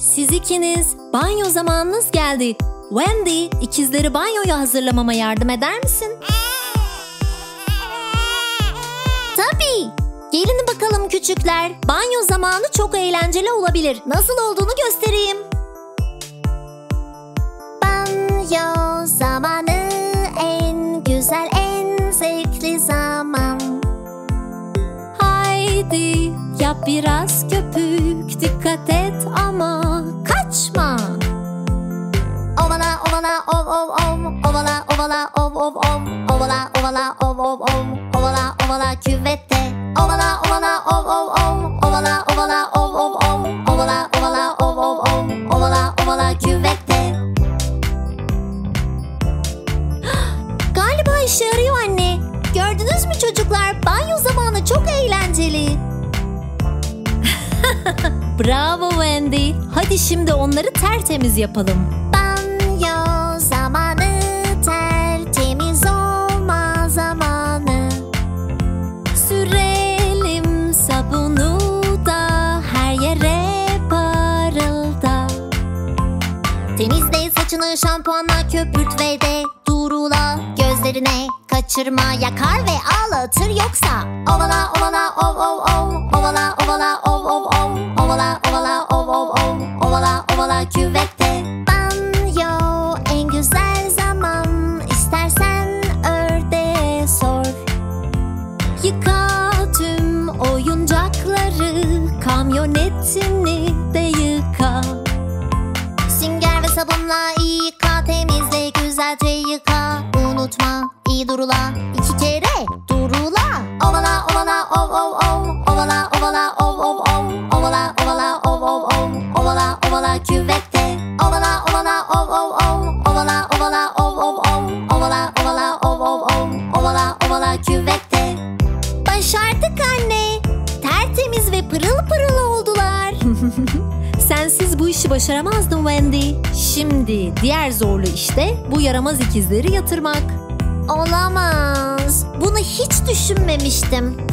Siz ikiniz, banyo zamanınız geldi. Wendy, ikizleri banyoya hazırlamama yardım eder misin? Tabii. Gelin bakalım küçükler. Banyo zamanı çok eğlenceli olabilir. Nasıl olduğunu göstereyim. Banyo zamanı en güzel, en zevkli zaman. Haydi yap biraz köpük, dikkat et ama kaçma. Ovala ovala ov ov ov, ovala ovala ov ov ov, ovala ovala ov ov ov, ovala ovala küvette. Ovala ovala ov ov ov, ovala ovala ov ov ov, ovala ovala ov ov ov, ovala ovala küvette. Galiba işe yarıyor anne. Gördünüz mü çocuklar? Banyo zamanı çok eğlenceli. Bravo Wendy. Hadi şimdi onları tertemiz yapalım. Temizle saçını şampuanla, köpürt ve de durula gözlerine. Kaçırma, yakar ve ağlatır yoksa. Ovala ovala ov ov ov, ovala ovala ov ov ov, ovala ovala ov ov ov, ovala ovala küvette. Banyo en güzel zaman, istersen ördeğe sor. Yıka tüm oyuncakları, kamyonetini de yıka. Sabunla iyi yıka, temizle güzelce yıka. Unutma, iyi durula, 2 kere durula. Ovala ovala ov ov ov, ovala ovala ov ov ov, ovala ovala ov ov ov, ovala ovala küvette. Ovala ovala ov ov ov, ovala ovala ov ov ov, ovala ovala ov ov ov, ovala ovala küvette. Başardık anne, tertemiz ve pırıl pırıl oldular. Sensiz bu işi başaramazdım Wendy. Şimdi diğer zorlu işte bu yaramaz ikizleri yatırmak. Olamaz. Bunu hiç düşünmemiştim.